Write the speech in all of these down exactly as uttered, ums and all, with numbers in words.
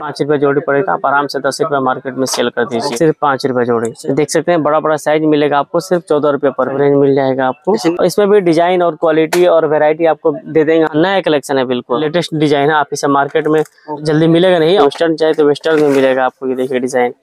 पाँच रुपये जोड़ी पड़ेगा। आप आराम से दस रुपये मार्केट में सेल कर दीजिए, सिर्फ पाँच रुपये जोड़ी। देख सकते हैं बड़ा बड़ा साइज मिलेगा आपको, सिर्फ चौदह रुपये पर रेंज मिल जाएगा आपको। और इसमें भी डिजाइन और क्वालिटी और वेरायटी आपको दे देंगे। नया कलेक्शन है, बिल्कुल लेटेस्ट डिजाइन है। आप इसे मार्केट में जल्दी मिलेगा नहीं, वेस्टर्न चाहिए तो वेस्टर्न में मिलेगा आपको। ये देखिए डिजाइन,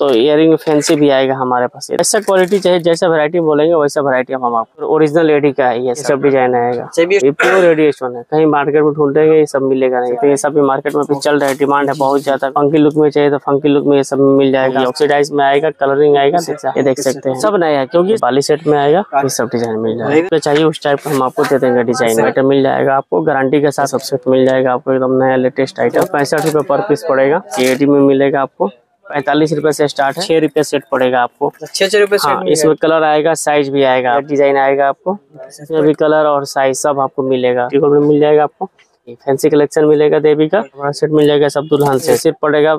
तो इयरिंग फैंसी भी आएगा हमारे पास। ऐसा क्वालिटी चाहिए, जैसा वैरायटी बोलेंगे वैसा वैरायटी हम आपको। ओरिजिनल एडी का है ये सब डिजाइन आएगा। ये प्योर रेडिएशन है, कहीं मार्केट में ढूंढेंगे ये सब मिलेगा नहीं। तो ये सब भी मार्केट में भी चल रहा है, डिमांड है बहुत ज्यादा। फंकी लुक में चाहिए तो फंकी लुक में ये सब मिल जाएगा। ऑक्सीडाइज में आएगा, कलरिंग आएगा, ये देख सकते हैं सब नया है, क्योंकि पाली सेट में आएगा। ये सब डिजाइन मिल जाएगा, चाहिए उस टाइप का हम आपको दे देंगे। डिजाइन आइटम मिल जाएगा आपको, गारंटी के साथ सबसेट मिल जाएगा आपको, एकदम नया लेटेस्ट आइटम। पैंसठ रुपए पर पीस पड़ेगा, एडी में मिलेगा आपको। पैंतालीस रुपए से स्टार्ट है, छह रुपए सेट पड़ेगा आपको। छह छह रुपए सेट, इसमें कलर आएगा, साइज भी आएगा, डिजाइन आएगा आपको। इसमें भी कलर और साइज सब आपको मिलेगा। मिल जाएगा आपको फैंसी कलेक्शन मिलेगा, देवी का बड़ा सेट मिल जाएगा सब दुल्हन से। सेट पड़ेगा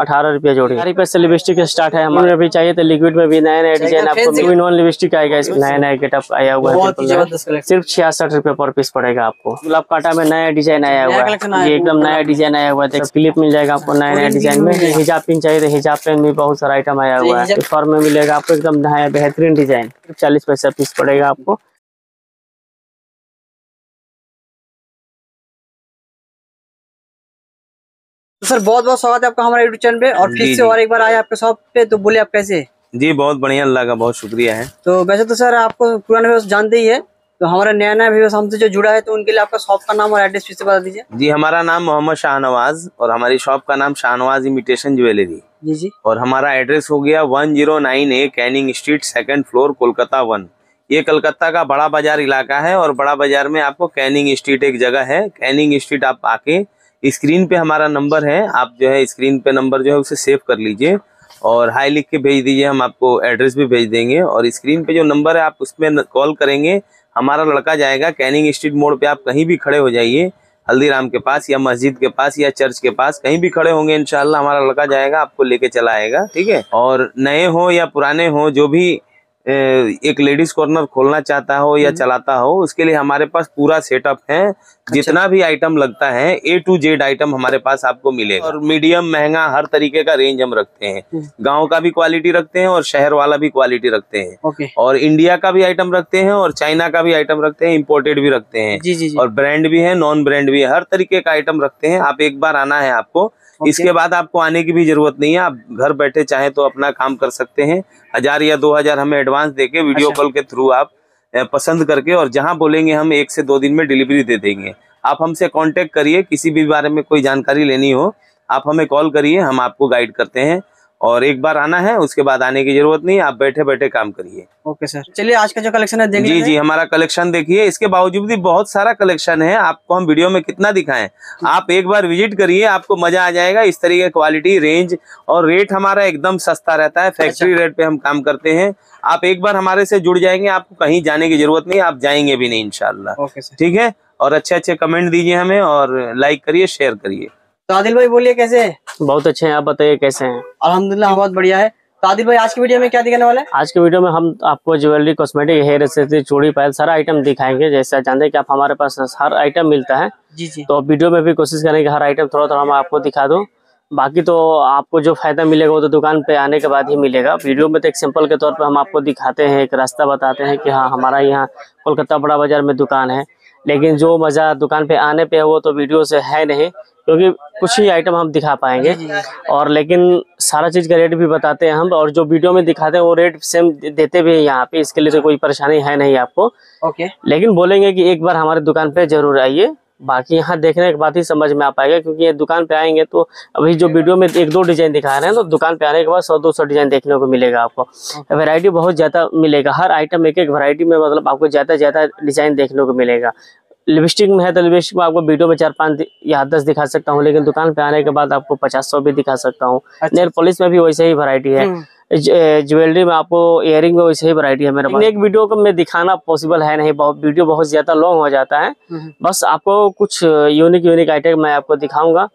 अठारह रुपया जोड़ी। अठारह रुपये से लिपस्टिक स्टार्ट है हमारे। भी चाहिए तो लिक्विड में भी नया नया डिजाइन आपको। टू इन वन लिपस्टिक आएगा, इसमें नया नया गेटअप आया हुआ है। सिर्फ छियासठ रुपए पर पीस पड़ेगा आपको। गुलाब कांटा में नया डिजाइन आया हुआ है, ये एकदम नया डिजाइन आया हुआ है। क्लिप मिल जाएगा आपको नया नया डिजाइन में। हिजाब पिन चाहिए तो हिजाब पेन भी बहुत सारा आइटम आया हुआ है। फॉर्म में मिलेगा आपको एकदम नया बेहतरीन डिजाइन। चालीस पैसा पीस पड़ेगा आपको। तो सर बहुत बहुत स्वागत है आपका हमारे यूट्यूब चैनल पे। और फिर से और एक बार आए आपके शॉप पे, तो बोले आप कैसे? जी बहुत बढ़िया, अल्लाह का बहुत शुक्रिया है। तो वैसे तो सर आपको पुराने व्यूअर्स जानते ही है, तो हमारा नया नया व्यूअर्स हमसे जो जुड़ा है, तो उनके लिए आपका शॉप का नाम और एड्रेस फिर से बता दीजिए। जी हमारा नाम मोहम्मद शाहनवाज और हमारी शॉप का नाम शाहनवाज इमिटेशन ज्वेलरी। जी जी। और हमारा एड्रेस हो गया one zero nine A Canning Street second floor Kolkata one. ये कलकत्ता का बड़ा बाजार इलाका है और बड़ा बाजार में आपको कैनिंग स्ट्रीट एक जगह है। कैनिंग स्ट्रीट आप आके स्क्रीन पे हमारा नंबर है, आप जो है स्क्रीन पे नंबर जो है उसे सेव कर लीजिए और हाई लिख के भेज दीजिए। हम आपको एड्रेस भी भेज देंगे और स्क्रीन पे जो नंबर है आप उसमें कॉल करेंगे, हमारा लड़का जाएगा। कैनिंग स्ट्रीट मोड़ पे आप कहीं भी खड़े हो जाइए, हल्दीराम के पास या मस्जिद के पास या चर्च के पास कहीं भी खड़े होंगे, इंशाल्लाह हमारा लड़का जाएगा, आपको लेके चला आएगा। ठीक है। और नए हो या पुराने हो, जो भी एक लेडीज कॉर्नर खोलना चाहता हो या चलाता हो, उसके लिए हमारे पास पूरा सेटअप है। अच्छा। जितना भी आइटम लगता है ए टू जेड आइटम हमारे पास आपको मिलेगा। और मीडियम महंगा हर तरीके का रेंज हम रखते हैं। गांव का भी क्वालिटी रखते हैं और शहर वाला भी क्वालिटी रखते हैं, और इंडिया का भी आइटम रखते हैं और चाइना का भी आइटम रखते हैं, इम्पोर्टेड भी रखते हैं। जी जी जी। और ब्रांड भी है, नॉन ब्रांड भी है, हर तरीके का आइटम रखते हैं। आप एक बार आना है आपको, इसके बाद आपको आने की भी जरूरत नहीं है। आप घर बैठे चाहे तो अपना काम कर सकते हैं। हजार या दो हजार हमें एडवांस देके वीडियो कॉल के थ्रू आप पसंद करके, और जहां बोलेंगे हम एक से दो दिन में डिलीवरी दे देंगे। आप हमसे कांटेक्ट करिए, किसी भी बारे में कोई जानकारी लेनी हो आप हमें कॉल करिए, हम आपको गाइड करते हैं। और एक बार आना है, उसके बाद आने की जरूरत नहीं, आप बैठे बैठे काम करिए। ओके सर, चलिए आज का जो कलेक्शन है देखिए। जी जी, हमारा कलेक्शन देखिए। इसके बावजूद भी बहुत सारा कलेक्शन है, आपको हम वीडियो में कितना दिखाएं। आप एक बार विजिट करिए, आपको मजा आ जाएगा। इस तरीके क्वालिटी, रेंज और रेट हमारा एकदम सस्ता रहता है। फैक्ट्री रेट पे हम काम करते हैं। आप एक बार हमारे से जुड़ जाएंगे, आपको कहीं जाने की जरूरत नहीं, आप जाएंगे भी नहीं इंशाल्लाह। ठीक है। और अच्छे अच्छे कमेंट दीजिए हमें और लाइक करिए, शेयर करिए। तो आदिल भाई बोलिए कैसे हैं? बहुत अच्छे हैं, आप बताइए कैसे हैं? अल्हम्दुलिल्लाह बहुत बढ़िया है। तो आदिल भाई आज की वीडियो में क्या दिखाने वाला है? आज के वीडियो में हम आपको ज्वेलरी, कॉस्मेटिक, हेयर एक्सेसरीज, चूड़ी, पायल सारा आइटम दिखाएंगे। जैसे जानते हैं कि आप हमारे पास हर आइटम मिलता है। जी जी। तो वीडियो में भी कोशिश करेंगे हर आइटम थोड़ा थोड़ा हम आपको दिखा दो। बाकी तो आपको जो फायदा मिलेगा वो तो दुकान पे आने के बाद ही मिलेगा। वीडियो में तो एक सिंपल के तौर पर हम आपको दिखाते हैं, एक रास्ता बताते हैं कि हाँ हमारा यहाँ कोलकाता बड़ा बाजार में दुकान है। लेकिन जो मजा दुकान पे आने पे है वो तो वीडियो से है नहीं, क्योंकि कुछ ही आइटम हम दिखा पाएंगे। और लेकिन सारा चीज का रेट भी बताते हैं हम, और जो वीडियो में दिखाते हैं वो रेट सेम देते भी हैं यहाँ पे। इसके लिए तो कोई परेशानी है नहीं आपको। ओके। लेकिन बोलेंगे कि एक बार हमारे दुकान पे जरूर आइए, बाकी यहाँ देखने के बाद ही समझ में आ पाएगा। क्योंकि ये दुकान पे आएंगे तो अभी जो वीडियो में एक दो डिजाइन दिखा रहे हैं, तो दुकान पे आने के बाद सौ दो सौ डिजाइन देखने को मिलेगा आपको। वैरायटी बहुत ज्यादा मिलेगा, हर आइटम एक एक वैरायटी में, मतलब आपको ज्यादा ज्यादा डिजाइन देखने को मिलेगा। लिपस्टिक में है तो लिपस्टिक में आपको वीडियो में चार पाँच या दस दिखा सकता हूँ, लेकिन दुकान पे आने के बाद आपको पचास सौ भी दिखा सकता हूँ। नेल पॉलिश में भी वैसे ही वैरायटी है, ज्वेलरी में आपको, इयरिंग में वैसे ही वैरायटी है मेरे पास। एक वीडियो को मैं दिखाना पॉसिबल है नहीं, बहुत वीडियो बहुत ज्यादा लॉन्ग हो जाता है। बस आपको कुछ यूनिक यूनिक आइटम मैं आपको दिखाऊंगा,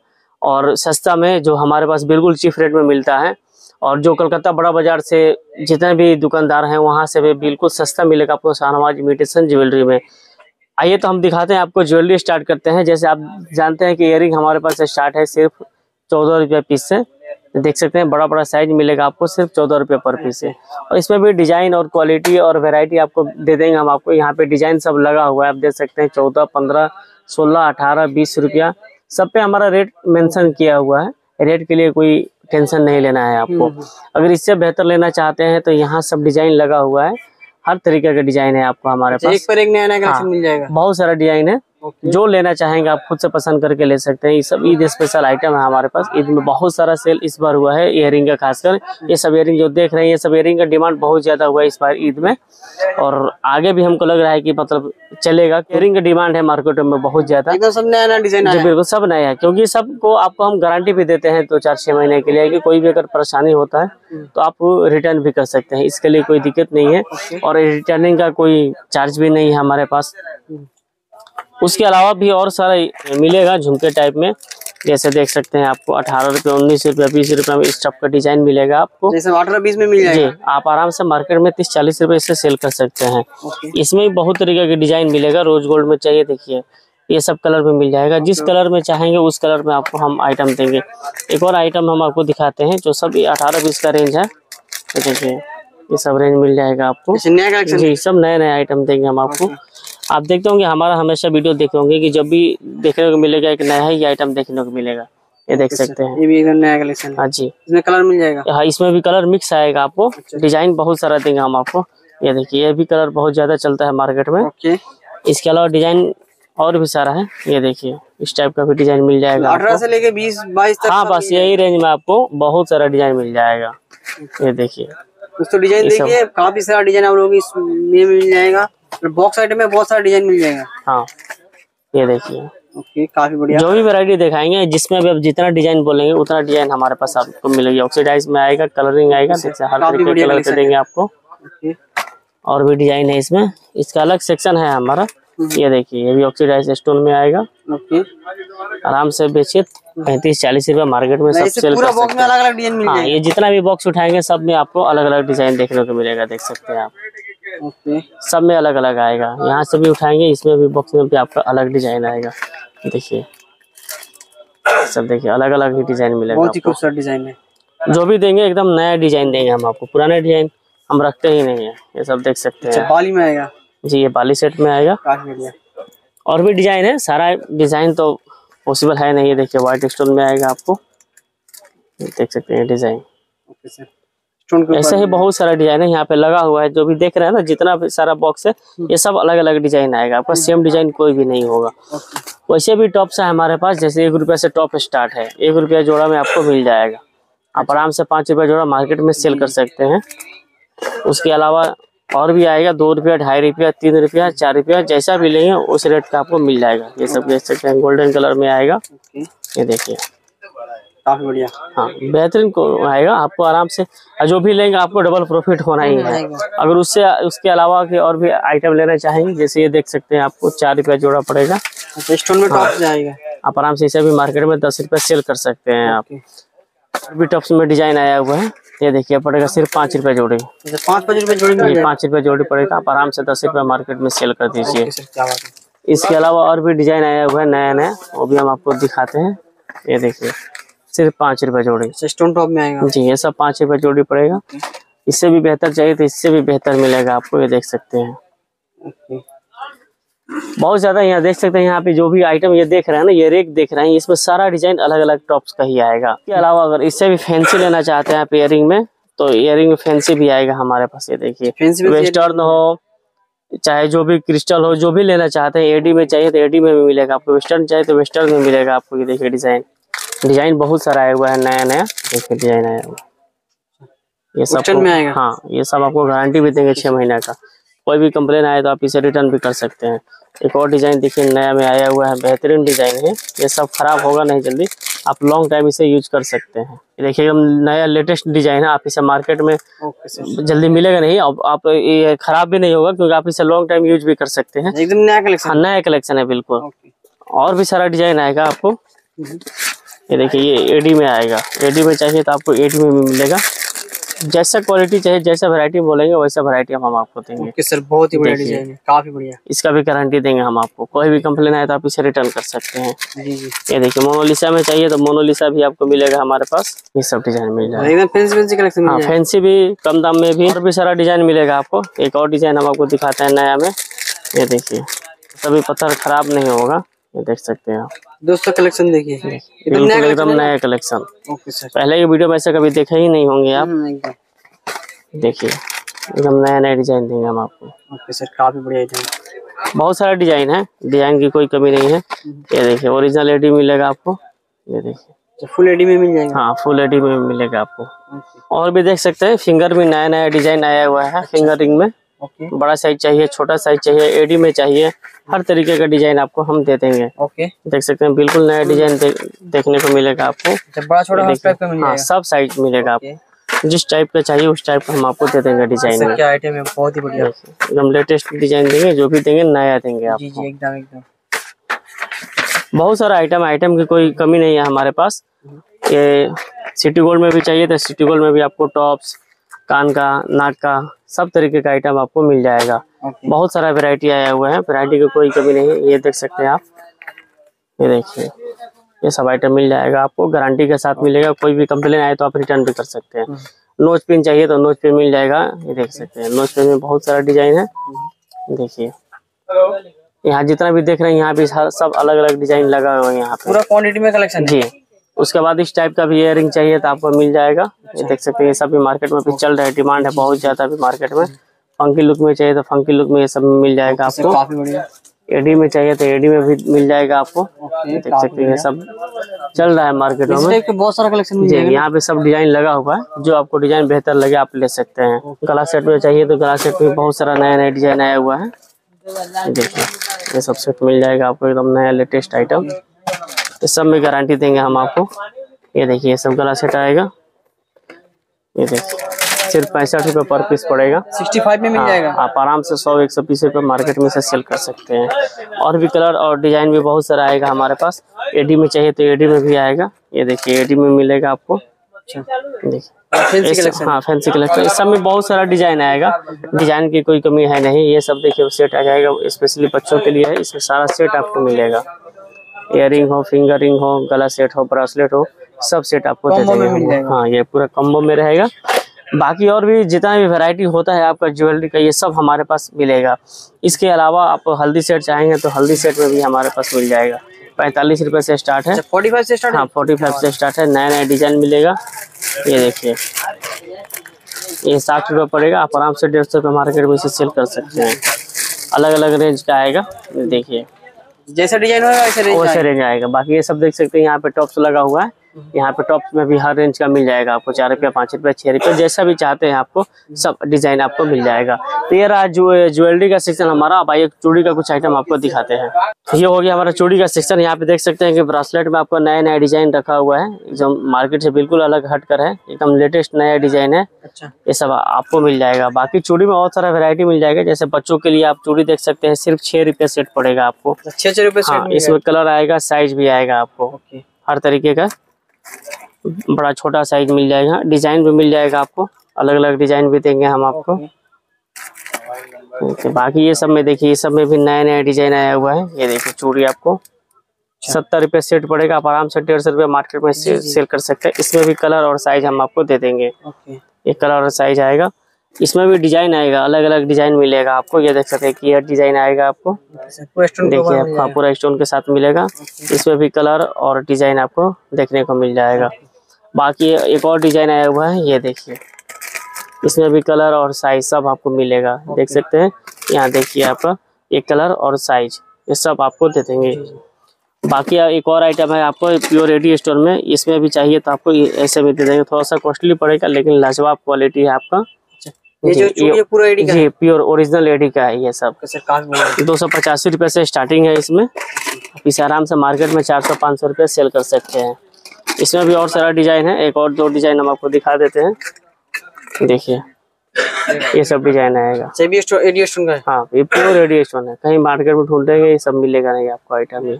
और सस्ता में जो हमारे पास बिल्कुल चीफ रेट में मिलता है। और जो कोलकाता बड़ा बाजार से जितने भी दुकानदार हैं वहाँ से भी बिल्कुल सस्ता मिलेगा आपको शाहनवाज इमिटेशन ज्वेलरी में। आइए तो हम दिखाते हैं आपको, ज्वेलरी स्टार्ट करते हैं। जैसे आप जानते हैं कि इयरिंग हमारे पास स्टार्ट है सिर्फ चौदह रुपया पीस है। देख सकते हैं बड़ा बड़ा साइज मिलेगा आपको सिर्फ चौदह रुपये पर पीस है। और इसमें भी डिजाइन और क्वालिटी और वैरायटी आपको दे देंगे हम आपको। यहाँ पे डिजाइन सब लगा हुआ है, आप देख सकते हैं चौदह पंद्रह सोलह अठारह बीस रुपया सब पे हमारा रेट मेंशन किया हुआ है। रेट के लिए कोई टेंशन नहीं लेना है आपको। अगर इससे बेहतर लेना चाहते हैं तो यहाँ सब डिजाइन लगा हुआ है, हर तरीके का डिजाइन है आपको हमारे पास। एक पर एक नया नया कलेक्शन मिल जाएगा, बहुत सारा डिजाइन है। जो लेना चाहेंगे आप खुद से पसंद करके ले सकते हैं। ये सब ईद स्पेशल आइटम है हमारे पास। ईद में बहुत सारा सेल इस बार हुआ है ईयरिंग का, खासकर ये सब ईयरिंग जो देख रहे हैं ये सब ईयरिंग का डिमांड बहुत ज्यादा हुआ है इस बार ईद में। और आगे भी हमको लग रहा है कि मतलब चलेगा, ईयरिंग का डिमांड है मार्केट में बहुत ज्यादा। बिल्कुल सब नया है, क्योंकि सबको आपको हम गारंटी भी देते हैं दो चार छह महीने के लिए कि कोई भी अगर परेशानी होता है तो आप रिटर्न भी कर सकते हैं, इसके लिए कोई दिक्कत नहीं है। और रिटर्निंग का कोई चार्ज भी नहीं है हमारे पास। उसके अलावा भी और सारा मिलेगा झुमके टाइप में, जैसे देख सकते हैं आपको अठारह रुपये उन्नीस रुपये बीस रुपये में इस टाइप का डिजाइन मिलेगा आपको। जैसे अठारह बीस में मिल जाएगा, आप आराम से मार्केट में तीस चालीस रुपये इससे सेल कर सकते हैं। इसमें भी बहुत तरीके के डिजाइन मिलेगा। रोज गोल्ड में चाहिए देखिए ये सब कलर में मिल जाएगा, जिस कलर में चाहेंगे उस कलर में आपको हम आइटम देंगे। एक और आइटम हम आपको दिखाते हैं जो सब अठारह बीस का रेंज है, देखिए ये सब रेंज मिल जाएगा आपको। जी सब नए नए आइटम देंगे हम आपको। आप देखते होंगे हमारा हमेशा वीडियो देखते होंगे कि जब भी देखने को मिलेगा एक नया ही आइटम देखने को मिलेगा। ये देख सकते हैं ये भी एक नया कलेक्शन। हाँ जी इसमें कलर मिल जाएगा। हाँ इसमें भी कलर मिक्स आएगा आपको, डिजाइन बहुत सारा देंगे हम आपको। ये देखिए ये भी कलर बहुत ज्यादा चलता है मार्केट में। इसके अलावा डिजाइन और भी सारा है, ये देखिए इस टाइप का भी डिजाइन मिल जाएगा अठारह से लेके बीस बाईस तक। हाँ बस यही रेंज में आपको बहुत सारा डिजाइन मिल जाएगा। ये देखिए तो डिजाइन देखिए काफी सारा डिजाइन आप लोग इसमें मिल जाएगा। बॉक्स आइटम में बहुत सारा डिजाइन मिल जाएगा। हाँ ये देखिए ओके काफी बढ़िया। जो भी वैरायटी दिखाएंगे जिसमें भी आप जितना डिजाइन बोलेंगे उतना डिजाइन हमारे पास आपको मिलेगी। ऑक्सीडाइज में आएगा, कलरिंग आएगा, हर तरीके के कलर देंगे आपको। और भी डिजाइन है इसमें, इसका अलग सेक्शन है हमारा। ये देखिए ये भी ऑक्सीडाइज स्टोन में आएगा। आराम से बेचिए पैंतीस चालीस रुपए मार्केट में सब सेल कर सकते हैं। हाँ ये जितना भी बॉक्स उठाएंगे सब में आपको अलग अलग डिजाइन देखने को मिलेगा। देख सकते हैं आप Okay. सब में अलग अलग आएगा। यहाँ से भी उठाएंगे इसमें भी बॉक्स में भी आपका अलग डिजाइन आएगा। देखिए सब देखिए अलग अलग ही डिजाइन मिलेगा, बहुत ही खूबसूरत डिजाइन है। जो भी देंगे एकदम नया डिजाइन देंगे हम आपको, पुराना डिजाइन हम रखते ही नहीं है। ये सब देख सकते हैं बाली में आएगा। जी ये बाली सेट में आएगा। और भी डिजाइन है, सारा डिजाइन तो पॉसिबल है नहीं। देखिये व्हाइट स्टोन में आएगा आपको, देख सकते हैं डिजाइन। ऐसे ही बहुत सारा डिजाइन है यहाँ पे लगा हुआ है। जो भी देख रहे हैं ना जितना भी सारा बॉक्स है ये सब अलग अलग डिजाइन आएगा आपका, सेम डिजाइन कोई भी नहीं होगा। वैसे भी टॉप्स है हमारे पास, जैसे एक रुपया से टॉप स्टार्ट है, एक रुपया जोड़ा में आपको मिल जाएगा। आप आराम से पाँच रुपया जोड़ा मार्केट में सेल कर सकते हैं। उसके अलावा और भी आएगा, दो रुपया ढाई रुपया तीन रुपया चार रुपया जैसा भी लेंगे उस रेट का आपको मिल जाएगा। ये सब देख सकते हैं गोल्डन कलर में आएगा। ये देखिए काफी बढ़िया। हाँ बेहतरीन को आएगा आपको आराम से, जो भी लेंगे आपको डबल प्रॉफिट होना ही है। अगर उससे उसके अलावा के और भी आइटम लेना चाहेंगे, जैसे ये देख सकते हैं आपको चार रुपया जोड़ा पड़ेगा। स्टोन में टॉप जाएगा, आप आराम से इसे भी मार्केट में दस रुपया सेल कर सकते हैं आप। और भी टॉप्स में डिजाइन आया हुआ है, ये देखिए पड़ेगा सिर्फ पाँच रुपया जोड़ी। पाँच पाँच रुपये जोड़ी पाँच रुपया जोड़ी पड़ेगा, आप आराम से दस रुपया मार्केट में सेल कर दीजिए। इसके अलावा और भी डिजाइन आया हुआ है नया नया, वो भी हम आपको दिखाते हैं। ये देखिए सिर्फ पाँच रुपए जोड़ी स्टोन टॉप में आएगा। जी ये सब पाँच रुपए जोड़ी पड़ेगा। इससे भी बेहतर चाहिए तो इससे भी बेहतर मिलेगा आपको। ये देख सकते हैं बहुत ज्यादा यहाँ देख सकते हैं। यहाँ पे जो भी आइटम ये देख रहे हैं ना, ये रेक देख रहे हैं, इसमें सारा डिजाइन अलग अलग टॉप्स का ही आएगा। इसके अलावा अगर इससे भी फैंसी लेना चाहते हैं आप इयरिंग में, तो इयरिंग में फैंसी भी आएगा हमारे पास। ये देखिए वेस्टर्न हो चाहे जो भी क्रिस्टल हो, जो भी लेना चाहते हैं, एडी में चाहिए तो एडी में भी मिलेगा आपको, वेस्टर्न चाहिए तो वेस्टर्न में मिलेगा आपको। ये देखिए डिजाइन डिजाइन बहुत सारा आया हुआ है नया नया। देखिए डिजाइन आया हुआ ये सब में आएगा। हाँ ये सब आपको गारंटी भी देंगे छह महीना का, कोई भी कंप्लेन आए तो आप इसे रिटर्न भी कर सकते हैं। एक और डिजाइन देखिए नया में आया हुआ है, बेहतरीन डिजाइन है। ये सब खराब होगा नहीं जल्दी, आप लॉन्ग टाइम इसे यूज कर सकते हैं। देखिए नया लेटेस्ट डिजाइन है, आप इसे मार्केट में जल्दी मिलेगा नहीं, आप ये खराब भी नहीं होगा क्योंकि आप इसे लॉन्ग टाइम यूज भी कर सकते हैं। एकदम नया कलेक्शन, नया कलेक्शन है बिल्कुल। और भी सारा डिजाइन आएगा आपको। ये देखिए ये एडी में आएगा, एडी में चाहिए तो आपको एडी में भी मिलेगा। जैसा क्वालिटी चाहिए, जैसा वैरायटी बोलेंगे वैसा वैरायटी हम आपको देंगे। ओके सर, बहुत ही बढ़िया, काफी बढ़िया। इसका भी गारंटी देंगे हम आपको, कोई भी कंप्लेन आए तो आप इसे रिटर्न कर सकते हैं। जी जी, ये देखिए मोनालिसा में चाहिए तो मोनालिसा भी आपको मिलेगा हमारे पास। ये सब डिजाइन मिल जाएगा, फैंसी फैंसी कलेक्शन। हाँ, फैंसी भी कम दाम में भी और भी सारा डिजाइन मिलेगा आपको। एक और डिजाइन हम आपको दिखाते हैं नया में, ये देखिए, सभी पत्थर खराब नहीं होगा, ये देख सकते हैं आप। दोस्तों कलेक्शन देखिए, एकदम नया कलेक्शन। ओके सर, पहले ये वीडियो में ऐसा कभी देखा ही नहीं होंगे आप। देखिए एकदम नया नया डिजाइन देंगे हम आपको। ओके सर, काफी बढ़िया डिजाइन, बहुत सारा डिजाइन है, डिजाइन की कोई कमी नहीं है। ये देखिए ओरिजिनल एडी मिलेगा आपको, ये देखिए फुल एडी में मिल जाएगा। हाँ, फुल एडी में मिलेगा आपको। और भी देख सकते हैं, फिंगर में नया नया डिजाइन आया हुआ है। फिंगर रिंग में Okay. बड़ा साइज चाहिए, छोटा साइज चाहिए, एडी में चाहिए, हर तरीके का डिजाइन आपको हम दे देंगे। Okay okay. देख सकते हैं, बिल्कुल नया डिजाइन दे, देखने को मिलेगा आपको। बड़ा छोटा हर टाइप का मिल जाएगा, सब साइज मिलेगा okay. आपको जिस टाइप का चाहिए उस टाइप का हम आपको दे देंगे डिजाइन में। क्या आइटम है, बहुत ही बढ़िया, एकदम लेटेस्ट डिजाइन देंगे, जो भी देंगे नया देंगे आपको। जी जी, एकदम एकदम बहुत सारा आइटम, आइटम की कोई कमी नहीं है हमारे पास। ये सिटी गोल्ड में भी चाहिए तो सिटी गोल्ड में भी आपको टॉप्स, कान का, नाक का, सब तरीके का आइटम आपको मिल जाएगा। okay. बहुत सारा वैरायटी आया हुआ है, वैरायटी की कोई कमी नहीं है। ये देख सकते हैं आप, ये देखिए, ये सब आइटम मिल जाएगा आपको, गारंटी के साथ मिलेगा। कोई भी कंप्लेन आए तो आप रिटर्न भी कर सकते हैं। okay. नोज पिन चाहिए तो नोज पिन मिल जाएगा, ये देख सकते हैं। नोज पिन में बहुत सारा डिजाइन है, देखिए यहाँ जितना भी देख रहे हैं यहाँ भी सब अलग अलग डिजाइन लगा हुआ है, यहाँ पूरा क्वान्टिटी में कलेक्शन जी। उसके बाद इस टाइप का भी इयररिंग चाहिए तो आपको मिल जाएगा। ये देख सकते हैं, ये सब भी मार्केट में भी चल रहा है, डिमांड है बहुत ज्यादा भी मार्केट में। फंकी लुक में चाहिए तो फंकी लुक में ये सब मिल जाएगा आपको। काफी बढ़िया, एडी में चाहिए तो एडी में भी मिल जाएगा आपको। देख सकते हैं, ये सब चल रहा है मार्केट में, बहुत सारा कलेक्शन जी। यहाँ पे सब डिजाइन लगा हुआ है, जो आपको डिजाइन बेहतर लगे आप ले सकते हैं। गला सेट में चाहिए तो गला सेट में बहुत सारा नया नया डिजाइन आया हुआ है। देखिए ये सब सेट मिल जाएगा आपको, एकदम नया लेटेस्ट आइटम। इस सब में गारंटी देंगे हम आपको। ये देखिए, ये सब गला सेट आएगा, ये देखिए सिर्फ पैंसठ रुपये पर पीस पड़ेगा। पैंसठ में मिल जाएगा, आप आराम से सौ एक सौ बीस रुपये मार्केट में से सेल कर सकते हैं। और भी कलर और डिजाइन भी बहुत सारा आएगा हमारे पास। एडी में चाहिए तो एडी में भी आएगा, ये देखिए एडी में मिलेगा आपको। देखिए हाँ, फैंसी कलेक्शन, इस सब में बहुत सारा डिजाइन आएगा, डिजाइन की कोई कमी है नहीं। ये सब देखिए सेट आ जाएगा, स्पेशली बच्चों के लिए है, इसमें सारा सेट आपको मिलेगा। इयरिंग हो, फिंगर रिंग हो, गला सेट हो, ब्रासलेट हो, सब सेट आपको दे देंगे। हाँ, ये पूरा कॉम्बो में रहेगा। बाकी और भी जितना भी वैरायटी होता है आपका ज्वेलरी का, ये सब हमारे पास मिलेगा। इसके अलावा आप हल्दी सेट चाहेंगे तो हल्दी सेट में भी हमारे पास मिल जाएगा। पैंतालीस रुपए से स्टार्ट है, फोर्टी फाइव से स्टार्ट। हाँ, फोर्टी फाइव से स्टार्ट है। नया नया डिजाइन मिलेगा, ये देखिए, ये साठ रुपये पड़ेगा, आप आराम से डेढ़ सौ रुपये मार्केट में इसे सेल कर सकते हैं। अलग अलग रेंज का आएगा, देखिए जैसा डिजाइन होगा वैसे रेंज वैसे रेंज आएगा। बाकी ये सब देख सकते हैं, यहाँ पे टॉप्स लगा हुआ है, यहाँ पे टॉप्स में भी हर रेंज का मिल जाएगा आपको। चार रुपया, पाँच रुपया, छह रुपया, जैसा भी चाहते हैं आपको सब डिजाइन आपको मिल जाएगा। तो ये रहा ज्वेलरी का सेक्शन हमारा। अब आइए चूड़ी का कुछ आइटम आपको दिखाते हैं। ये हो गया हमारा चूड़ी का सेक्शन। यहाँ पे देख सकते हैं कि ब्रासलेट में आपको नया नया डिजाइन रखा हुआ है, एकदम मार्केट से बिल्कुल अलग हटकर है, एकदम लेटेस्ट नया डिजाइन है। ये सब आपको मिल जाएगा। बाकी चूड़ी में बहुत सारा वेरायटी मिल जाएगा। जैसे बच्चों के लिए आप चूड़ी देख सकते हैं, सिर्फ छह रुपया सेट पड़ेगा आपको। छह छह रुपया, इसमें कलर आएगा, साइज भी आएगा आपको, हर तरीके का, बड़ा छोटा साइज मिल जाएगा, डिजाइन भी मिल जाएगा आपको, अलग अलग डिजाइन भी देंगे हम आपको। okay. बाकी ये सब में देखिए, ये सब में भी नया नया डिजाइन आया हुआ है। ये देखिए चूड़ी आपको सत्तर रुपये सेट पड़ेगा, आप आराम से डेढ़ सौ रुपये मार्केट में से, सेल कर सकते हैं। इसमें भी कलर और साइज हम आपको दे देंगे। okay. ये कलर और साइज आएगा, इसमें भी डिजाइन आएगा, अलग अलग डिजाइन मिलेगा आपको। ये देख सकते हैं कि यह डिजाइन आएगा आपको, देखिए आपका पूरा स्टोन के साथ मिलेगा। इसमें भी कलर और डिजाइन आपको देखने को मिल जाएगा। बाकी एक और डिजाइन आया हुआ है, ये देखिए, इसमें भी कलर और साइज सब आपको मिलेगा। देख सकते हैं, यहाँ देखिए आपका ये कलर और साइज, ये सब आपको दे देंगे। बाकी एक और आइटम है आपको प्योर एडी स्टोन में, इसमें भी चाहिए तो आपको ऐसे भी दे देंगे। थोड़ा सा कॉस्टली पड़ेगा, लेकिन लाजवाब क्वालिटी है आपका। ये जो चूड़ी पूरा एडी का है, जी प्योर ओरिजिनल एडी का है ये सब। दो सौ पचासी रुपये से स्टार्टिंग है। इसमें इसे आराम से मार्केट में चार सौ पाँच सौ रुपये सेल कर सकते हैं। इसमें भी और सारा डिजाइन है। एक और दो डिजाइन हम आपको दिखा देते हैं। देखिए ये सब डिजाइन आएगा। एडी स्टोन का है, हाँ ये प्योर एडी स्टोन है, कहीं मार्केट में ढूंढेंगे ये सब मिलेगा नहीं आपको आइटम। ये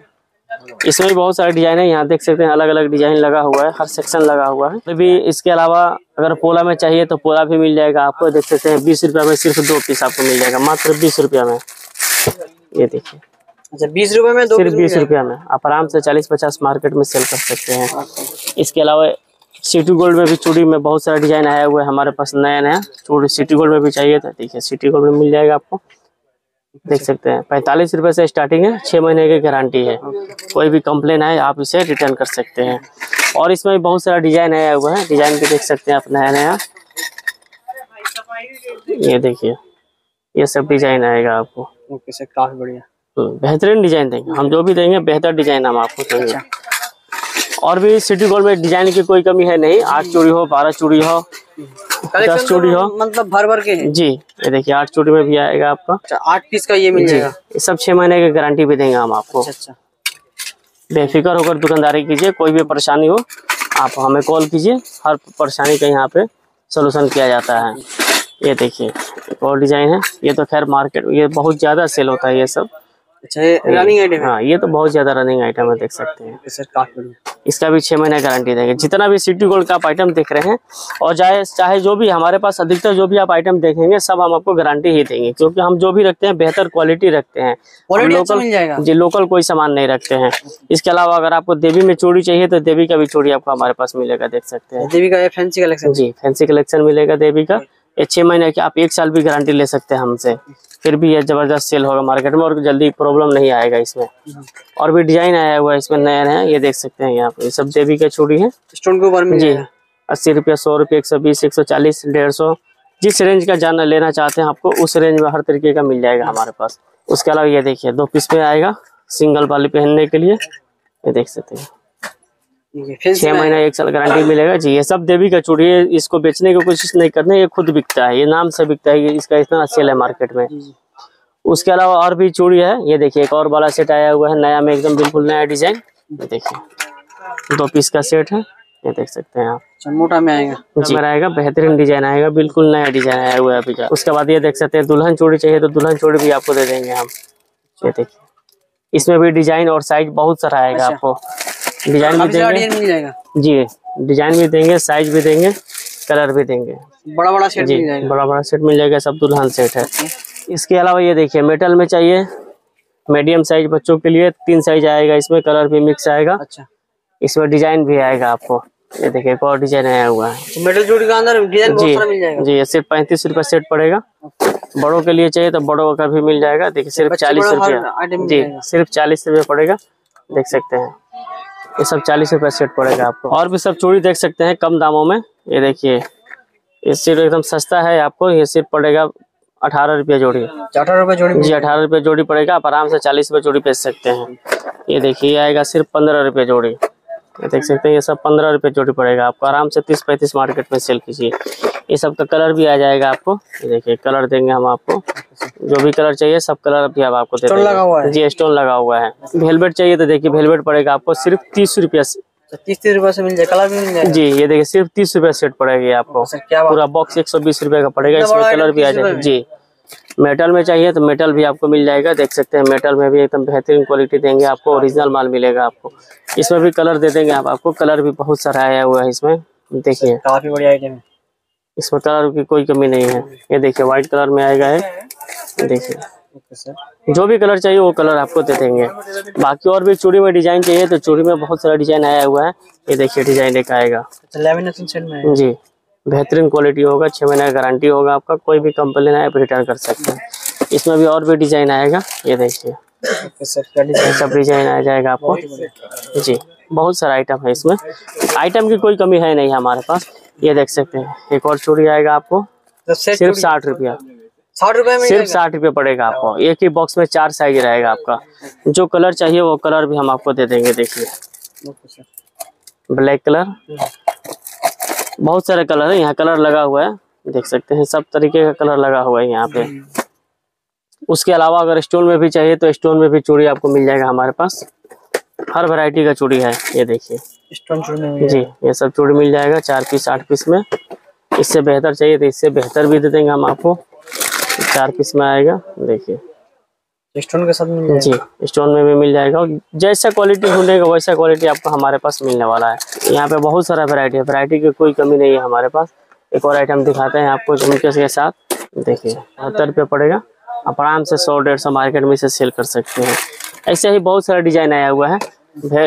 इसमें भी बहुत सारे डिजाइन है, यहाँ देख सकते हैं अलग अलग डिजाइन लगा हुआ है, हर सेक्शन लगा हुआ है। अभी इसके अलावा अगर पोला में चाहिए तो पोला भी मिल जाएगा आपको, देख सकते हैं बीस रुपया में सिर्फ दो पीस आपको मिल जाएगा, मात्र बीस रुपया में। ये देखिए, अच्छा बीस रुपये में, सिर्फ बीस रुपया में आप आराम से चालीस पचास मार्केट में सेल कर सकते हैं। इसके अलावा सिटी गोल्ड में भी चूड़ी में बहुत सारा डिजाइन आया हुआ है हमारे पास, नया नया चूड़ी सिटी गोल्ड में भी चाहिए तो देखिए सिटी गोल्ड में मिल जाएगा आपको, देख सकते हैं पैंतालीस रुपए से स्टार्टिंग है, छह महीने की गारंटी है, कोई भी कंप्लेन आए आप इसे रिटर्न कर सकते हैं। और इसमें बहुत सारा डिजाइन आया हुआ है, डिजाइन भी देख सकते हैं आप नया नया, ये देखिए ये सब डिजाइन आएगा आपको। ओके सर, काफी बढ़िया, बेहतरीन डिजाइन देंगे हम, जो भी देंगे बेहतर डिजाइन हम आपको देंगे। और भी सिटी गोल्ड में डिजाइन की कोई कमी है नहीं, आठ चूड़ी हो, बारह चूड़ी हो, दस चूड़ी हो, मतलब भर भर के जी। ये देखिए आठ चूड़ी में भी आएगा आपका, आठ पीस का ये मिल जाएगा, सब छह महीने की गारंटी भी देंगे हम आपको। अच्छा, बेफिक्र होकर दुकानदारी कीजिए, कोई भी परेशानी हो आप हमें कॉल कीजिए, हर परेशानी का यहाँ पे सोल्यूशन किया जाता है। ये देखिए एक और डिजाइन है, ये तो खैर मार्केट ये बहुत ज्यादा सेल होता है ये सब। अच्छा, ये रनिंग आइटम है। हाँ, ये तो बहुत ज्यादा रनिंग आइटम है, देख सकते हैं सर, काफी। इसका भी छह महीने गारंटी देंगे, जितना भी सिटी गोल्ड का आप आइटम देख रहे हैं। और चाहे चाहे जो भी हमारे पास अधिकतर जो भी आप आइटम देखेंगे सब हम आपको गारंटी ही देंगे, क्योंकि हम जो भी रखते हैं बेहतर क्वालिटी रखते हैं, लोकल जी, लोकल कोई सामान नहीं रखते हैं। इसके अलावा अगर आपको देवी में चूड़ी चाहिए तो देवी का भी चूड़ी आपको हमारे पास मिलेगा, देख सकते हैं देवी का फैंसी कलेक्शन जी, फैंसी कलेक्शन मिलेगा देवी का। ये छह महीने की आप एक साल भी गारंटी ले सकते हैं हमसे, फिर भी यह जबरदस्त सेल होगा मार्केट में और जल्दी प्रॉब्लम नहीं आएगा इसमें। और भी डिजाइन आया हुआ है इसमें नया नया, ये देख सकते हैं यहाँ पे सब देवी के चूड़ी है, स्टोन के ऊपर में जी अस्सी रुपया, सौ रुपया, एक सौ बीस, एक सौ चालीस, डेढ़ सौ, जिस रेंज का जाना लेना चाहते हैं आपको उस रेंज में हर तरीके का मिल जाएगा हमारे पास। उसके अलावा ये देखिए दो पीस में आएगा सिंगल वाली पहनने के लिए, ये देख सकते हैं छह महीना एक साल गारंटी मिलेगा जी। ये सब देवी का चूड़ी है, इसको बेचने की कोशिश नहीं करने, ये खुद बिकता है, ये नाम से बिकता है, इसका इतना सेल है मार्केट में। उसके अलावा और भी चूड़ी है, ये देखिए एक और वाला सेट आया हुआ है नया में, एकदम बिल्कुल नया डिजाइन, ये देखिए दो पीस का सेट है, ये देख सकते हैं आप, मोटा में आएगा जी, आएगा बेहतरीन डिजाइन आएगा, बिल्कुल नया डिजाइन आया हुआ है अभी का। उसके बाद ये देख सकते हैं दुल्हन चूड़ी चाहिए तो दुल्हन चूड़ी भी आपको दे देंगे हम, ये देखिए इसमें भी डिजाइन और साइज बहुत सारा आएगा आपको, डिजाइन भी देंगे जी, डिजाइन भी देंगे, साइज भी देंगे, कलर भी देंगे, बड़ा बड़ा सेट मिल जाएगा, बड़ा बड़ा सेट मिल जाएगा, सब दुल्हन सेट है। इसके अलावा ये देखिए मेटल में चाहिए मीडियम साइज बच्चों के लिए, तीन साइज आएगा इसमें, कलर भी मिक्स आएगा। अच्छा, इसमें डिजाइन भी आएगा आपको, ये देखिए एक और डिजाइन आया हुआ है मेटल जोड़ी के अंदर, डिजाइन बहुत सारा मिल जाएगा जी। ये सिर्फ पैंतीस रुपए सेट पड़ेगा, बड़ों के लिए चाहिए तो बड़ों का भी मिल जाएगा, देखिए सिर्फ चालीस रुपया जी, सिर्फ चालीस रुपया पड़ेगा, देख सकते हैं ये सब चालीस रुपए सेट पड़ेगा आपको। और भी सब चूड़ी देख सकते हैं कम दामों में, ये देखिए ये सिर्फ एकदम सस्ता है आपको, ये सिर्फ पड़ेगा अठारह रुपया जोड़ी, अठारह रुपया जोड़ी जी, अठारह रुपया जोड़ी पड़ेगा, आप आराम से चालीस रुपये जोड़ी बेच सकते हैं। ये देखिए आएगा सिर्फ पंद्रह रुपये जोड़ी, ये देख सकते हैं ये सब पंद्रह रुपये जोड़ी पड़ेगा आपको, आराम से तीस पैंतीस मार्केट में सेल कीजिए। ये सब का कलर भी आ जाएगा आपको, ये देखिए कलर देंगे हम आपको, जो भी कलर चाहिए सब कलर भी आप आपको दे देंगे जी, स्टोन लगा हुआ है। वेलवेट चाहिए तो देखिए वेलवेट पड़ेगा आपको सिर्फ तीस रुपया से, तीस तीस रुपये से मिल जाएगा, कलर भी मिल जाएगा जी, ये देखिए सिर्फ तीस रुपया सेट पड़ेगी आपको, पूरा बॉक्स एक सौ बीस रुपये का पड़ेगा, इसमें कलर भी आ जाएगा जी। मेटल में चाहिए तो मेटल भी आपको मिल जाएगा, देख सकते हैं मेटल में भी एकदम बेहतरीन क्वालिटी देंगे आपको, ओरिजिनल माल मिलेगा आपको। इसमें भी कलर दे देंगे आप आपको, कलर भी बहुत सारा आया हुआ है इसमें, देखिए काफी बढ़िया आइटम है, इसमें कलर की कोई कमी नहीं है। ये देखिए व्हाइट कलर में आएगा है, देखिए जो भी कलर चाहिए वो कलर आपको दे देंगे। बाकी और भी चूड़ी में डिजाइन चाहिए तो चूड़ी में बहुत सारा डिजाइन आया हुआ है, ये देखिए डिजाइन एक आएगा जी, बेहतरीन क्वालिटी होगा, छह महीने का गारंटी होगा आपका, कोई भी कंप्लेन आए आप रिटर्न कर सकते हैं। इसमें भी और भी डिजाइन आएगा, ये देखिए सब डिजाइन आ जाएगा आपको जी, बहुत सारा आइटम है इसमें, आइटम की कोई कमी है नहीं हमारे पास। ये देख सकते हैं एक और चूड़ी आएगा आपको सिर्फ साठ रुपया, साठ रुपये में सिर्फ साठ रुपये पड़ेगा आपको, एक ही बॉक्स में चार साइज रहेगा आपका, जो कलर चाहिए वो कलर भी हम आपको दे देंगे। देखिए ब्लैक कलर, बहुत सारे कलर है यहाँ, कलर लगा हुआ है देख सकते हैं, सब तरीके का कलर लगा हुआ है यहाँ पे। उसके अलावा अगर स्टोन में भी चाहिए तो स्टोन में भी चूड़ी आपको मिल जाएगा हमारे पास, हर वैरायटी का चूड़ी है। ये देखिए स्टोन चूड़ी जी, ये सब चूड़ी मिल जाएगा चार पीस आठ पीस में, इससे बेहतर चाहिए तो इससे बेहतर भी दे देंगे हम आपको, चार पीस में आएगा। देखिए स्टोन के साथ मिल जाएगा जी, स्टोन में भी मिल जाएगा। जैसा क्वालिटी ढूंढेगा वैसा क्वालिटी आपको हमारे पास मिलने वाला है। यहाँ पे बहुत सारा वैरायटी है, वैरायटी की कोई कमी नहीं है हमारे पास। एक और आइटम दिखाते हैं आपको झुमके के साथ, देखिए सत्तर रुपये पड़ेगा। आप आराम से सौ डेढ़ सौ मार्केट में इसे सेल कर सकते हैं। ऐसे ही बहुत सारा डिजाइन आया हुआ है।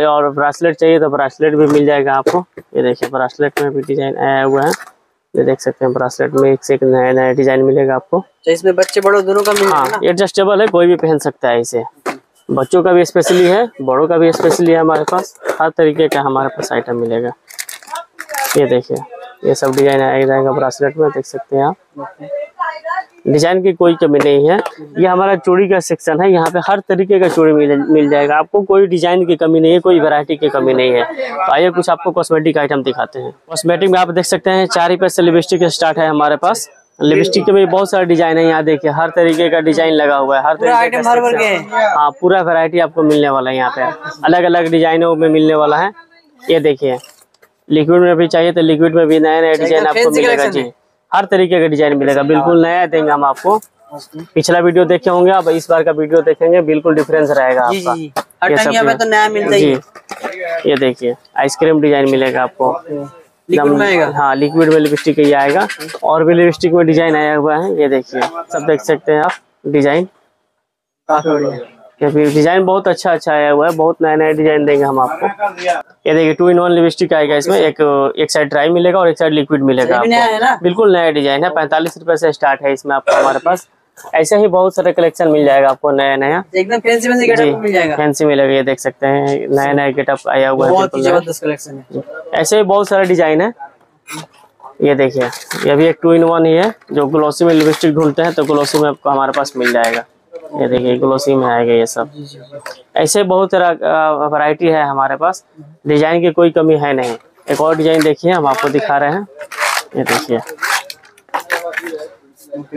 और ब्रासलेट चाहिए तो ब्रासलेट भी मिल जाएगा आपको। ये देखिए ब्रासलेट में भी डिजाइन आया हुआ है, ये देख सकते हैं। ब्रासलेट में एक से एक नया नया डिजाइन मिलेगा आपको। इसमें बच्चे बड़ों दोनों का मिलेगा। हाँ, एडजस्टेबल है, कोई भी पहन सकता है इसे। बच्चों का भी स्पेशली है, बड़ों का भी स्पेशली है। हमारे पास हर तरीके का हमारे पास आइटम मिलेगा। ये देखिए ये सब डिजाइन आया जाएगा ब्रासलेट में, देख सकते हैं आप। डिजाइन की कोई कमी नहीं है। ये हमारा चूड़ी का सेक्शन है, यहाँ पे हर तरीके का चूड़ी मिल, मिल जाएगा आपको। कोई डिजाइन की कमी नहीं है, कोई वैरायटी की कमी नहीं है। तो आइए कुछ आपको कॉस्मेटिक आइटम दिखाते हैं। कॉस्मेटिक में आप देख सकते हैं चार रुपये से लिपस्टिक स्टार्ट है हमारे पास। लिपस्टिक के भी बहुत सारे डिजाइन है, यहाँ देखिए हर तरीके का डिजाइन लगा हुआ है। हर तरीके का हाँ पूरा वेरायटी आपको मिलने वाला है। यहाँ पे अलग अलग डिजाइनों में मिलने वाला है। ये देखिए लिक्विड में भी चाहिए तो लिक्विड में भी नया नया डिजाइन आपको मिलेगा जी। हर तरीके का डिजाइन मिलेगा, बिल्कुल नया देंगे हम आपको। पिछला वीडियो देखे होंगे आप, इस बार का वीडियो देखेंगे, बिल्कुल डिफरेंस रहेगा आपका। जी, हर टाइम पे तो नया मिलता ही है। ये देखिए आइसक्रीम डिजाइन मिलेगा आपको। हाँ लिक्विड में लिपस्टिक ही आएगा। और भी लिपस्टिक में डिजाइन आया हुआ है, ये देखिए सब देख सकते हैं आप। डिजाइन डिजाइन बहुत अच्छा अच्छा आया हुआ है, बहुत नया नया डिजाइन देंगे हम आपको। ये देखिए टू इन वन लिपस्टिक आएगा इसमें, एक एक साइड ड्राई मिलेगा और एक साइड लिक्विड मिलेगा आपको। बिल्कुल नया डिजाइन है, पैंतालीस रुपए से स्टार्ट है इसमें आपको। हमारे पास ऐसा ही बहुत सारे कलेक्शन मिल जाएगा आपको, नया नया एकदम फैंसी फैंसी गेटअप मिल जाएगा। फैंसी मिलेगा, ये देख सकते हैं नया नया गेटअप आया हुआ है, बहुत जबरदस्त कलेक्शन है। ऐसे ही बहुत सारा डिजाइन है। ये देखिए ये भी एक टू इन वन ही है, जो ग्लॉसी में लिपस्टिक ढूंढते हैं तो ग्लॉसी में आपको हमारे पास मिल जाएगा। ये देखिए ग्लोसी में आएगा ये सब। ऐसे बहुत तरह वैरायटी है हमारे पास, डिजाइन की कोई कमी है नहीं। एक और डिजाइन देखिए हम आपको दिखा रहे हैं, ये देखिए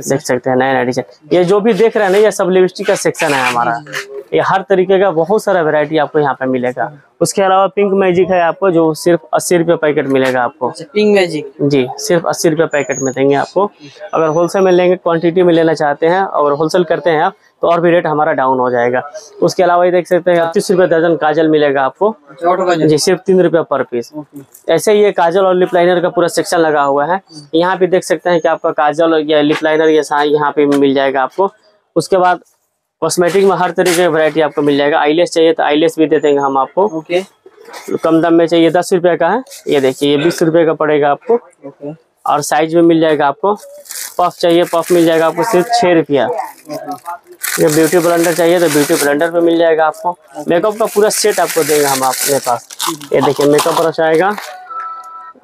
देख सकते हैं नया नया डिजाइन। ये जो भी देख रहे हैं ना, ये सब लिपस्टिक का सेक्शन है हमारा। ये हर तरीके का बहुत सारा वैरायटी आपको यहाँ पे मिलेगा। उसके अलावा पिंक मैजिक है आपको, जो सिर्फ अस्सी रुपये पैकेट मिलेगा आपको। पिंक मैजिक जी सिर्फ अस्सी रुपये पैकेट में देंगे आपको। अगर होलसेल में लेंगे, क्वांटिटी में लेना चाहते हैं और होलसेल करते हैं आप, तो और भी रेट हमारा डाउन हो जाएगा। उसके अलावा ये देख सकते हैं तीस रुपये दर्जन काजल मिलेगा आपको जी, सिर्फ तीन रुपये पर पीस। ऐसे ये काजल और लिप लाइनर का पूरा सेक्शन लगा हुआ है। यहाँ पे देख सकते हैं कि आपका काजल और ये लिप लाइनर ये यहाँ पे मिल जाएगा आपको। उसके बाद कॉस्मेटिक में हर तरीके की वैरायटी आपको मिल जाएगा। आईलेस चाहिए तो आईलेस भी दे देंगे हम आपको। Okay okay. कम दाम में चाहिए दस रुपये का है, ये देखिए ये बीस रुपये का पड़ेगा आपको। okay. और साइज में मिल जाएगा आपको। पफ चाहिए पफ मिल जाएगा आपको सिर्फ छः रुपया। ये ब्यूटी ब्लेंडर चाहिए तो ब्यूटी ब्लेंडर पे मिल जाएगा आपको। मेकअप का पूरा सेट आपको देंगे हम अपने पास। ये देखिए मेकअप ब्रश आएगा,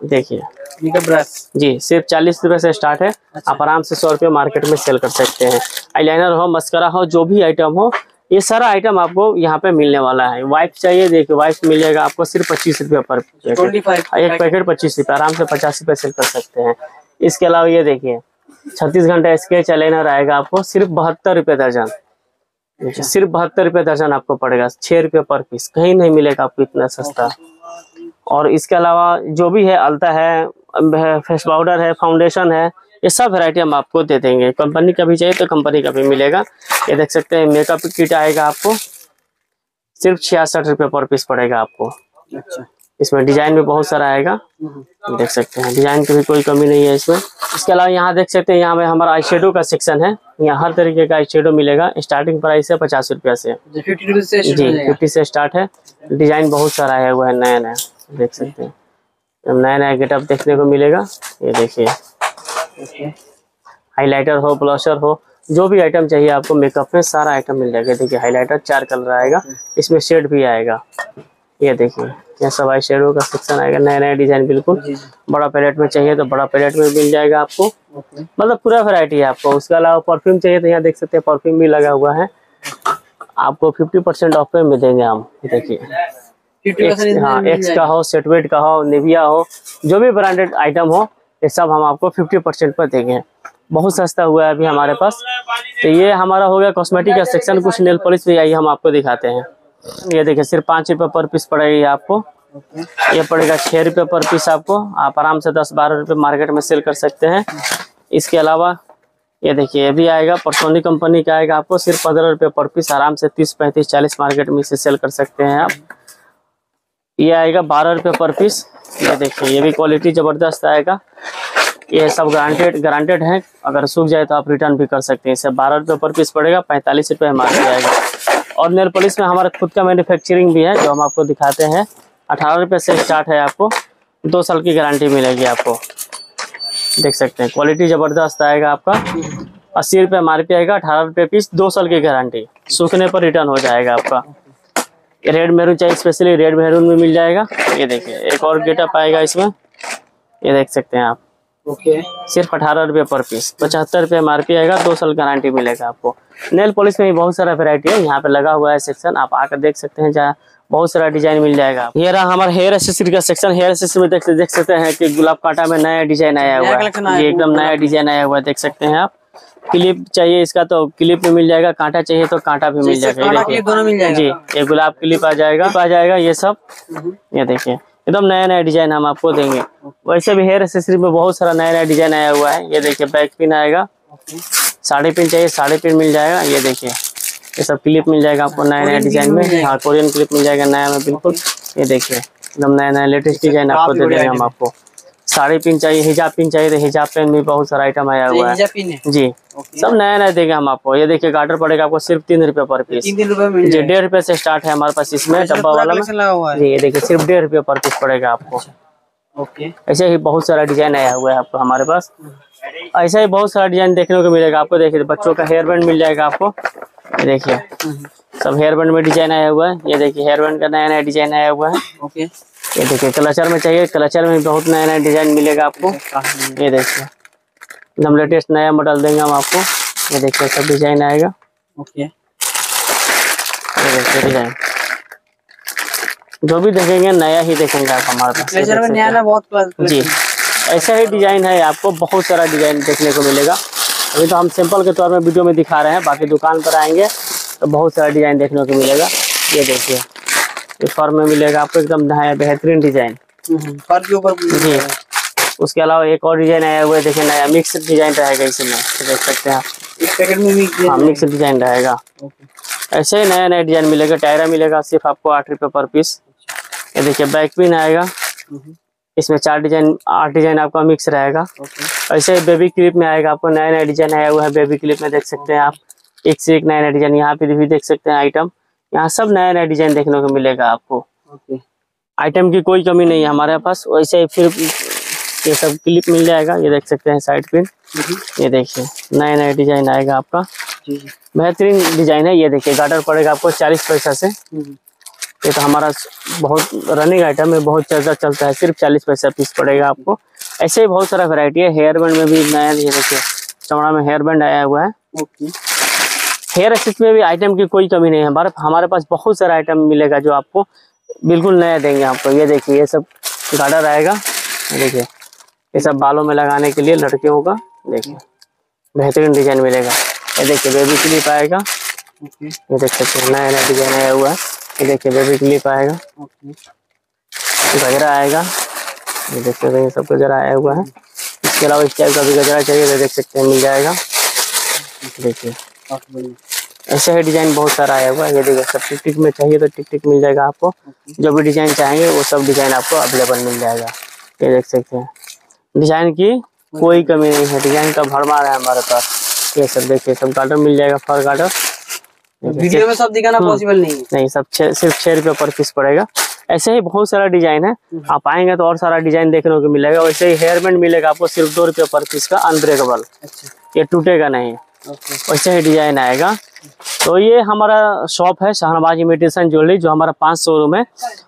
देखिए मेकअप ब्रश जी सिर्फ चालीस रुपए से स्टार्ट है। अच्छा। आप आराम से सौ रुपये मार्केट में सेल कर सकते हैं। आईलाइनर हो, मस्करा हो, जो भी आइटम हो, ये सारा आइटम आपको यहाँ पे मिलने वाला है। वाइप चाहिए, देखिए वाइप मिल जाएगा आपको सिर्फ पच्चीस रुपये पर पैकेट। एक पैकेट पच्चीस रुपये, आराम से पचास रुपये सेल कर सकते हैं। इसके अलावा ये देखिए छत्तीस घंटा स्केच आईलाइनर आएगा आपको सिर्फ बहत्तर रुपये दर्जन। सिर्फ बहत्तर रुपये दर्जन आपको पड़ेगा, छः रुपये पर पीस। कहीं नहीं मिलेगा आपको इतना सस्ता। और इसके अलावा जो भी है अल्ता है, फेस पाउडर है, फाउंडेशन है, ये सब वैरायटी हम आपको दे देंगे। कंपनी का भी चाहिए तो कंपनी का भी मिलेगा। ये देख सकते हैं मेकअप किट आएगा आपको, सिर्फ छियासठ रुपये पर पीस पड़ेगा आपको। अच्छा। इसमें डिजाइन भी बहुत सारा आएगा, देख सकते हैं डिजाइन की भी कोई कमी नहीं है इसमें। इसके अलावा यहाँ देख सकते हैं, यहाँ पे हमारा आई शेडो का सेक्शन है। यहाँ हर तरीके का आई शेडो मिलेगा, स्टार्टिंग प्राइस है पचास रुपया से जी, फिफ्टी से स्टार्ट है। डिजाइन बहुत सारा आया हुआ है नया नया, देख सकते हैं नया नया गेटअप देखने को मिलेगा। ये देखिए हाइलाइटर हो, ब्लशर हो, जो भी आइटम चाहिए आपको मेकअप में सारा आइटम मिल जाएगा। देखिए हाइलाइटर चार कलर आएगा, इसमें शेड भी आएगा। ये देखिए यह सब आई शेडो का सेक्शन आएगा, नया नया डिजाइन बिल्कुल। बड़ा पैलेट में चाहिए तो बड़ा पैलेट में मिल जाएगा आपको, मतलब पूरा वैरायटी है आपको। उसके अलावा परफ्यूम चाहिए तो यहाँ देख सकते हैं परफ्यूम भी लगा हुआ है आपको। फिफ्टी परसेंट ऑफ में देंगे हम। देखिए एक्स, हाँ, एक्स का हो, सेटवेट का हो, निविया हो, जो भी ब्रांडेड आइटम हो, ये सब हम आपको पचास परसेंट पर देंगे। बहुत सस्ता हुआ है अभी हमारे पास। तो ये हमारा हो गया कॉस्मेटिक का सेक्शन। कुछ नेल पॉलिश भी आई हम आपको दिखाते हैं। ये देखिए सिर्फ पाँच रुपये पर पीस पड़ेगी आपको। ये पड़ेगा छः रुपये पर पीस आपको। आप आराम से दस बारह रुपये मार्केट में सेल कर सकते हैं। इसके अलावा ये देखिए ये भी आएगा परसोनी कंपनी का आएगा आपको सिर्फ पंद्रह रुपये पर पीस। आराम से तीस पैंतीस चालीस मार्केट में इसे सेल कर सकते हैं आप। ये आएगा बारह रुपये पर पीस। ये देखिए ये भी क्वालिटी जबरदस्त आएगा। ये सब गारंटेड गारंटेड है, अगर सूख जाए तो आप रिटर्न भी कर सकते हैं। इसे बारह रुपये पर पीस पड़ेगा, पैंतालीस रुपये मार्केट आएगा। और नेल पॉलिश में हमारा खुद का मैन्युफैक्चरिंग भी है जो हम आपको दिखाते हैं। अठारह रुपये से स्टार्ट है, आपको दो साल की गारंटी मिलेगी। आपको देख सकते हैं क्वालिटी जबरदस्त आएगा आपका। अस्सी रुपये एमआरपी आएगा, अठारह रुपये पीस, दो साल की गारंटी, सूखने पर रिटर्न हो जाएगा आपका। रेड मेहरून चाहिए स्पेशली, रेड मेहरून में मिल जाएगा। ये देखिए एक और गेटअप आएगा इसमें, ये देख सकते हैं आप। ओके सिर्फ अठारह रुपये पर पीस, पचहत्तर रुपये एमआरपी आएगा, दो साल गारंटी मिलेगा आपको। नेल पॉलिश में भी बहुत सारा वेरायटी है, यहाँ पे लगा हुआ है सेक्शन, आप आकर देख सकते हैं, जहाँ बहुत सारा डिजाइन मिल जाएगा। ये रहा हमारा हेयर एक्सेसरी का सेक्शन। हेयर एक्सेसरी में देख, देख सकते हैं कि गुलाब कांटा में नया डिजाइन आया हुआ है, ये एकदम नया डिजाइन आया हुआ है, देख सकते हैं आप। क्लिप चाहिए इसका तो क्लिप भी मिल जाएगा, कांटा चाहिए तो कांटा भी मिल जाएगा, दोनों मिल जाएगा जी। ये गुलाब क्लिप आ जाएगा आ जाएगा ये सब। ये देखिए एकदम नया नया डिजाइन हम आपको देंगे। वैसे भी हेयर एक्सेसरी में बहुत सारा नया नया डिजाइन आया हुआ है। ये देखिए बैक पिन आएगा, साड़ी पिन चाहिए साड़ी पिन मिल जाएगा। ये देखिए ये सब क्लिप मिल जाएगा आपको नया नया डिजाइन में। हाँ कोरियन क्लिप मिल जाएगा नया में बिल्कुल। ये देखिए एकदम नया नया लेटेस्ट डिजाइन आपको दे देंगे हम आपको। साड़ी पिन चाहिए, हिजाब पिन चाहिए तो हिजाब पिन भी बहुत सारा आइटम आया हुआ है जी, सब नया नया देंगे हम आपको। ये देखिए गार्डर पड़ेगा आपको सिर्फ तीन रुपये पर पीस जी। डेढ़ रुपये से स्टार्ट है हमारे पास इसमें डब्बा वाला में। ये देखिए सिर्फ डेढ़ रुपये पर पीस पड़ेगा आपको। ओके ऐसे ही बहुत सारा डिजाइन आया हुआ है आपको हमारे पास। ऐसा ही बहुत सारा डिजाइन देखने को मिलेगा आपको। देखिए बच्चों का हेयर बैंड मिल जाएगा आपको। ये देखिए सब हेयर बैंड में डिजाइन आया हुआ है। ये देखिए हेयर बैंड का नया नया डिजाइन आया हुआ है। ओके ये देखिए क्लचर में चाहिए, क्लचर में बहुत नया नया डिजाइन मिलेगा आपको। ये देखिए एकदम लेटेस्ट नया मॉडल देंगे हम आपको। ये देखिए सब डिजाइन आएगा। ओके ये देखिए डिजाइन जो भी देखेंगे नया ही देखेंगे आप हमारे पास। क्लचर में नया बहुत जी, ऐसा ही डिजाइन है आपको, बहुत सारा डिजाइन देखने को मिलेगा। अभी तो हम सैंपल के तौर में वीडियो में दिखा रहे हैं, बाकी दुकान पर आएंगे तो बहुत सारा डिजाइन देखने को मिलेगा। ये देखिए इस फॉर्म में मिलेगा आपको एकदम नया बेहतरीन डिजाइन जी। उसके अलावा एक और डिजाइन आया हुआ है, देखिए नया मिक्स डिजाइन रहेगा इसमें, देख सकते हैं आप। हाँ मिक्स डिजाइन रहेगा, ऐसे ही नया नया डिजाइन मिलेगा। टायरा मिलेगा सिर्फ आपको आठ रुपये पर पीस। ये देखिए बैक पिन आएगा, इसमें चार डिजाइन आठ डिजाइन आपका मिक्स रहेगा। ऐसे ही बेबी क्लिप में आएगा आपको, नया नया डिजाइन आया हुआ है बेबी क्लिप में, देख सकते हैं आप। एक से एक नया नया डिजाइन, यहाँ पे भी देख सकते हैं आइटम, यहाँ सब नया नया डिजाइन देखने को मिलेगा आपको। आइटम की कोई कमी नहीं है हमारे पास। वैसे ही फिर ये सब क्लिप मिल जाएगा, ये देख सकते हैं साइड पिन। ये देखिए नया नया डिजाइन आएगा आपका, बेहतरीन डिजाइन है। ये देखिए गार्डर पड़ेगा आपको चालीस पैसा से। ये तो हमारा बहुत रनिंग आइटम है, बहुत ज्यादा चलता है, सिर्फ चालीस पैसा पीस पड़ेगा आपको। ऐसे ही बहुत सारा वैरायटी है। हेयर बैंड में भी नया, ये देखिए चमड़ा में हेयर बैंड आया हुआ है। हेयर एक्सेसरी में भी आइटम की कोई कमी नहीं है हमारे हमारे पास, बहुत सारा आइटम मिलेगा जो आपको बिल्कुल नया देंगे आपको। ये देखिए ये सब गार्डर आएगा, देखिए ये सब बालों में लगाने के लिए लड़कियों का, देखिए बेहतरीन डिजाइन मिलेगा। ये देखिए बेबी क्लिप आएगा, ये देख सकते हैं नया नया डिजाइन आया हुआ है। ये देखिए बेबी क्लिप आएगा, गजरा आएगा, ये देख सकते हैं सब गजरा आया हुआ है। इसके अलावा इस टाइप का भी गजरा चाहिए तो देख सकते हैं मिल जाएगा। देखिए ऐसे ही डिजाइन बहुत सारा आया हुआ है। ये देखिए सब टिक टिक में चाहिए तो टिक टिक मिल जाएगा आपको। जो भी डिजाइन चाहेंगे वो सब डिजाइन आपको अवेलेबल मिल जाएगा। ये देख सकते हैं डिजाइन की कोई कमी नहीं है, डिजाइन का भरमार है हमारे पास। ये सब देखिए सब गार्डर मिल जाएगा, फर गार्डर। वीडियो में सब दिखाना पॉसिबल नहीं है, नहीं सब छे, सिर्फ छह रुपये पर पीस पड़ेगा। ऐसे ही बहुत सारा डिजाइन है, आप आएंगे तो और सारा डिजाइन देखने को मिलेगा। वैसे ही हेयर बैंड मिलेगा आपको सिर्फ दो रुपये पर पीस का, अनब्रेकेबल, ये टूटेगा नहीं, वैसे ही डिजाइन आएगा। तो ये हमारा शॉप है शाहनवाज इमिटेशन ज्वेलरी, जो हमारा पांच शोरूम है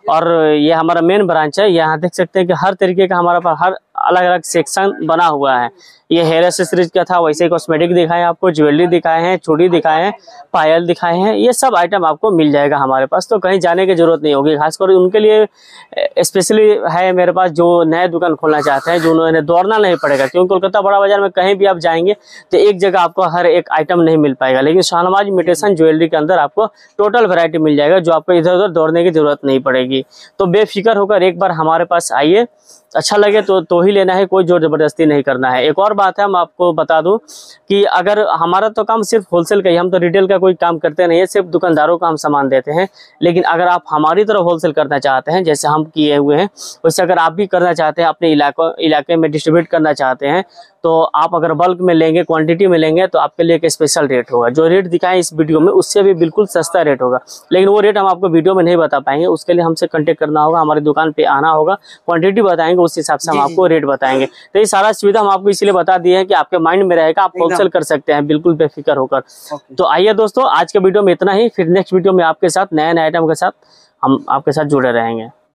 और ये हमारा मेन ब्रांच है। यहाँ देख सकते हैं कि हर तरीके का हमारे पास हर अलग अलग सेक्शन बना हुआ है। ये हेयर एक्सेसरीज का था, वैसे कॉस्मेटिक दिखाए आपको, ज्वेलरी दिखाए हैं, चूड़ी दिखाए हैं, पायल दिखाए हैं, ये सब आइटम आपको मिल जाएगा हमारे पास। तो कहीं जाने की जरूरत नहीं होगी, खासकर उनके लिए स्पेशली है मेरे पास जो नए दुकान खोलना चाहते हैं, जो उन्होंने दौड़ना नहीं पड़ेगा। क्योंकि कोलकाता बड़ा बाजार में कहीं भी आप जाएंगे तो एक जगह आपको हर एक आइटम नहीं मिल पाएगा, लेकिन शाहनवाज इमिटेशन ज्वेलरी के अंदर आपको टोटल वेरायटी मिल जाएगा, जो आपको इधर उधर दौड़ने की जरूरत नहीं पड़ेगी। तो बेफिक्र होकर एक बार हमारे पास आइए, अच्छा लगे तो तो ही लेना है, कोई जोर जबरदस्ती नहीं करना है। एक और बात है हम आपको बता दूं कि अगर हमारा तो काम सिर्फ होलसेल का ही, हम तो रिटेल का कोई काम करते नहीं है, सिर्फ दुकानदारों का हम सामान देते हैं। लेकिन अगर आप हमारी तरह होलसेल करना चाहते हैं जैसे हम किए हुए हैं, वैसे अगर आप भी करना चाहते हैं, अपने इलाकों इलाके में डिस्ट्रीब्यूट करना चाहते हैं, तो आप अगर बल्क में लेंगे, क्वांटिटी में लेंगे, तो आपके लिए एक स्पेशल रेट होगा। जो रेट दिखाएं इस वीडियो में उससे भी बिल्कुल सस्ता रेट होगा, लेकिन वो रेट हम आपको वीडियो में नहीं बता पाएंगे। उसके लिए हमसे कॉन्टेक्ट करना होगा, हमारी दुकान पे आना होगा, क्वांटिटी बताएंगे, उस हिसाब से हम आपको रेट बताएंगे। तो ये सारा सुविधा हम आपको इसलिए बता दिए हैं कि आपके माइंड में रहेगा, आप होलसेल कर सकते हैं बिल्कुल बेफिक्र होकर। तो आइए दोस्तों, आज के वीडियो में इतना ही, फिर नेक्स्ट वीडियो में आपके साथ नए नए आइटम के साथ हम आपके साथ जुड़े रहेंगे।